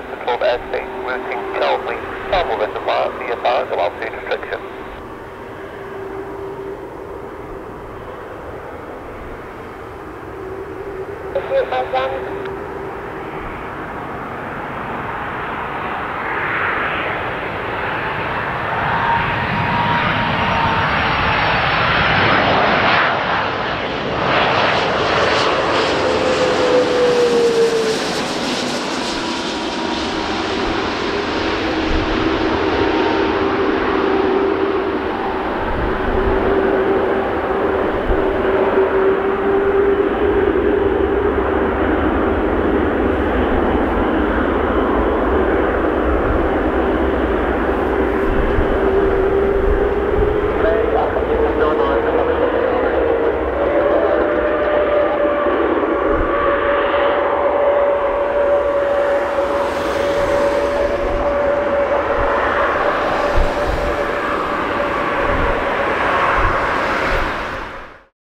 flight controlled airspace, routing Charlie, travel in the via Farragut altitude restriction.